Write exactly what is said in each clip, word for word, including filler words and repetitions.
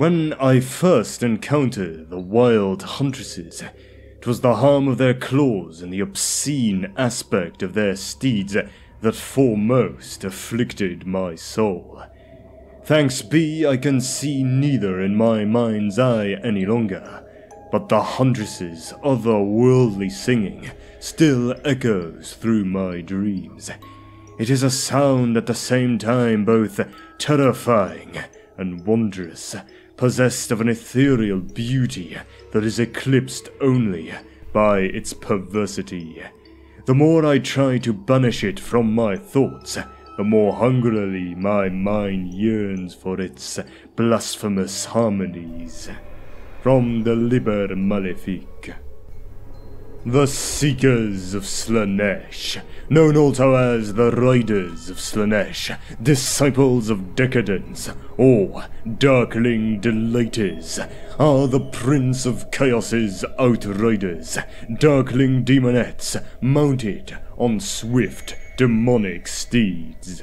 When I first encountered the wild huntresses, it was the harm of their claws and the obscene aspect of their steeds that foremost afflicted my soul. Thanks be, I can see neither in my mind's eye any longer, but the huntress's otherworldly singing still echoes through my dreams. It is a sound at the same time both terrifying and wondrous, possessed of an ethereal beauty that is eclipsed only by its perversity. The more I try to banish it from my thoughts, the more hungrily my mind yearns for its blasphemous harmonies. From the Liber Malefic. The Seekers of Slaanesh, known also as the Riders of Slaanesh, Disciples of Decadence, or Darkling Delighters, are the Prince of Chaos's outriders, Darkling Demonettes, mounted on swift, demonic steeds.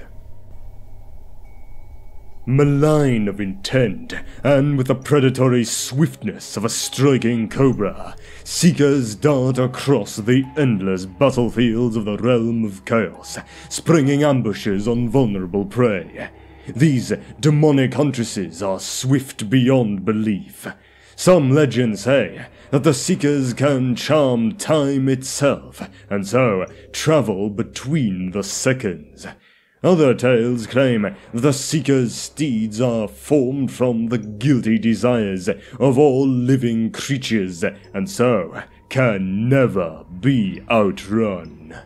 Malign of intent, and with the predatory swiftness of a striking cobra, Seekers dart across the endless battlefields of the realm of chaos, springing ambushes on vulnerable prey. These demonic huntresses are swift beyond belief. Some legends say that the Seekers can charm time itself, and so travel between the seconds. Other tales claim the Seekers' steeds are formed from the guilty desires of all living creatures, and so can never be outrun.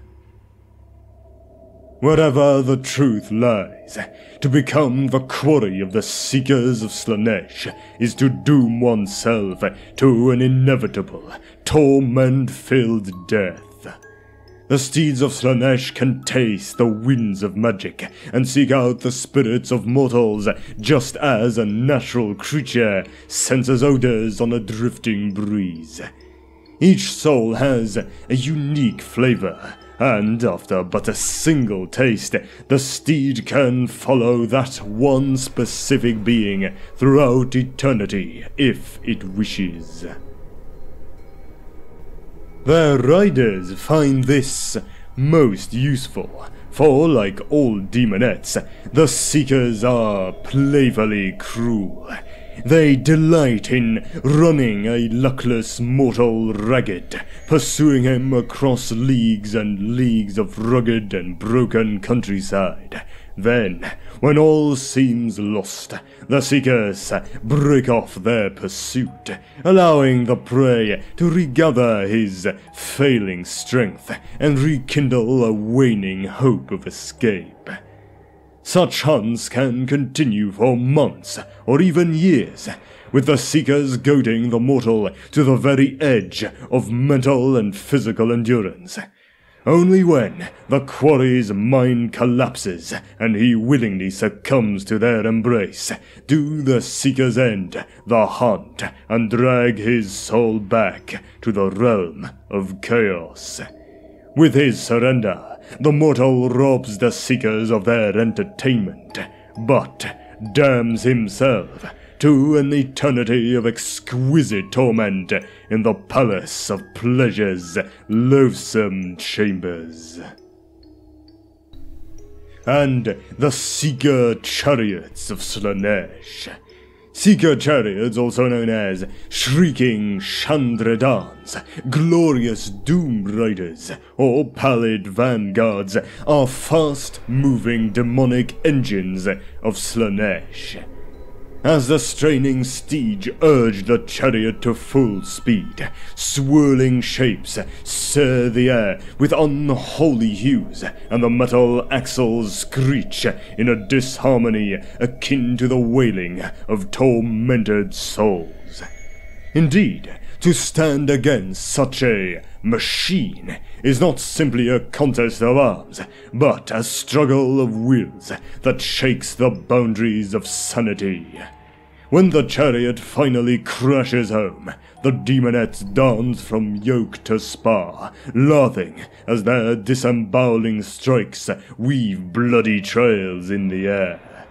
Wherever the truth lies, to become the quarry of the Seekers of Slaanesh is to doom oneself to an inevitable, torment-filled death. The steeds of Slaanesh can taste the winds of magic and seek out the spirits of mortals, just as a natural creature senses odors on a drifting breeze. Each soul has a unique flavor, and after but a single taste, the steed can follow that one specific being throughout eternity if it wishes. Their riders find this most useful, for like all demonettes, the Seekers are playfully cruel. They delight in running a luckless mortal ragged, pursuing him across leagues and leagues of rugged and broken countryside. Then, when all seems lost, the Seekers break off their pursuit, allowing the prey to regather his failing strength and rekindle a waning hope of escape. Such hunts can continue for months or even years, with the Seekers goading the mortal to the very edge of mental and physical endurance. Only when the quarry's mind collapses and he willingly succumbs to their embrace do the Seekers end the hunt and drag his soul back to the realm of chaos. With his surrender, the mortal robs the Seekers of their entertainment, but damns himself to an eternity of exquisite torment in the palace of pleasure's loathsome chambers. And the Seeker Chariots of Slaanesh. Seeker Chariots, also known as Shrieking Chandradans, Glorious Doom Riders, or Pallid Vanguards, are fast-moving demonic engines of Slaanesh. As the straining steed urged the chariot to full speed, swirling shapes sear the air with unholy hues, and the metal axles screech in a disharmony akin to the wailing of tormented souls. Indeed, to stand against such a machine is not simply a contest of arms, but a struggle of wills that shakes the boundaries of sanity. When the chariot finally crashes home, the demonettes dance from yoke to spar, laughing as their disemboweling strikes weave bloody trails in the air.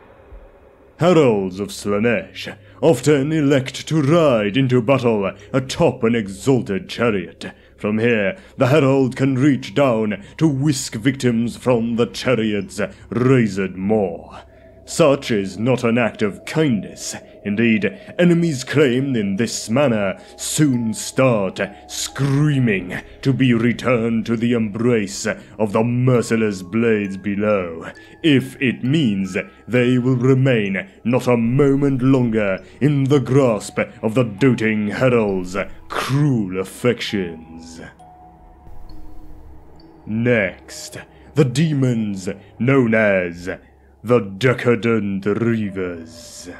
Heralds of Slaanesh often elect to ride into battle atop an exalted chariot. From here, the herald can reach down to whisk victims from the chariot's raised maw. Such is not an act of kindness. Indeed, enemies claimed in this manner soon start screaming to be returned to the embrace of the merciless blades below, if it means they will remain not a moment longer in the grasp of the doting herald's cruel affections. Next, the demons known as the Decadent Reavers.